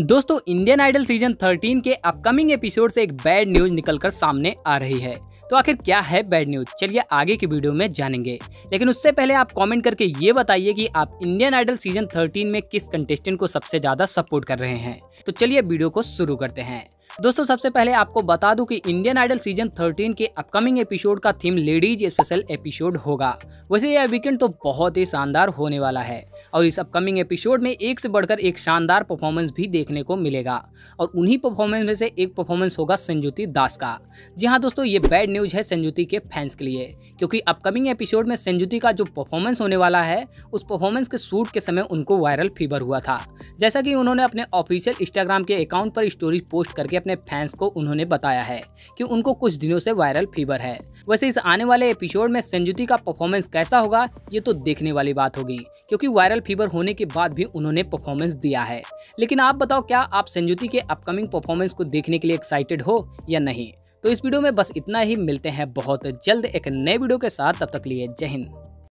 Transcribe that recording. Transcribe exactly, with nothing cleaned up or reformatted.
दोस्तों Indian Idol season thirteen के upcoming episode से एक बैड न्यूज निकलकर सामने आ रही है। तो आखिर क्या है बैड न्यूज, चलिए आगे की वीडियो में जानेंगे। लेकिन उससे पहले आप कमेंट करके ये बताइए कि आप इंडियन आइडल सीजन थर्टीन में किस कंटेस्टेंट को सबसे ज्यादा सपोर्ट कर रहे हैं। तो चलिए वीडियो को शुरू करते हैं। दोस्तों सबसे पहले आपको बता दूं कि इंडियन आइडल सीजन थर्टीन के अपकमिंग एपिसोड का थीम लेडीज स्पेशल एपिसोड होगा। वैसे यह वीकेंड तो बहुत ही शानदार होने वाला है और इस अपकमिंग एपिसोड में एक से बढ़कर एक शानदार परफॉर्मेंस भी देखने को मिलेगा और उन्हीं परफॉर्मेंस में से एक परफॉर्मेंस होगा संजुति दास का। जी हाँ दोस्तों, ये बैड न्यूज है संजुति के फैंस के लिए, क्योंकि अपकमिंग एपिसोड में संजुति का जो परफॉर्मेंस होने वाला है उस परफॉर्मेंस के शूट के समय उनको वायरल फीवर हुआ था, जैसा कि उन्होंने अपने ऑफिशियल इंस्टाग्राम के अकाउंट पर स्टोरी पोस्ट करके अपने फैंस को उन्होंने बताया है कि उनको कुछ दिनों से वायरल फीवर है। वैसे इस आने वाले एपिसोड में संजुति का परफॉर्मेंस कैसा होगा ये तो देखने वाली बात होगी, क्योंकि वायरल फीवर होने के बाद भी उन्होंने परफॉर्मेंस दिया है। लेकिन आप बताओ, क्या आप संजुति के अपकमिंग परफॉर्मेंस को देखने के लिए एक्साइटेड हो या नहीं? तो इस वीडियो में बस इतना ही, मिलते हैं बहुत जल्द एक नए वीडियो के साथ, तब तक लिए जय हिंद।